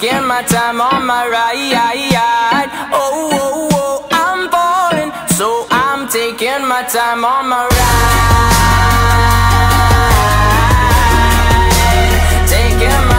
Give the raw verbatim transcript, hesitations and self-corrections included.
taking my time on my ride. Oh, oh, oh, I'm falling, so I'm taking my time on my ride. Taking my